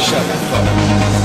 shut the fuck up.